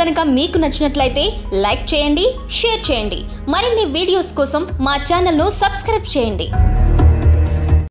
గనుక మీకు నచ్చినట్లయితే లైక్ చేయండి, షేర్ చేయండి. మరిన్ని వీడియోస్ కోసం మా ఛానల్ ను సబ్స్క్రైబ్ చేయండి.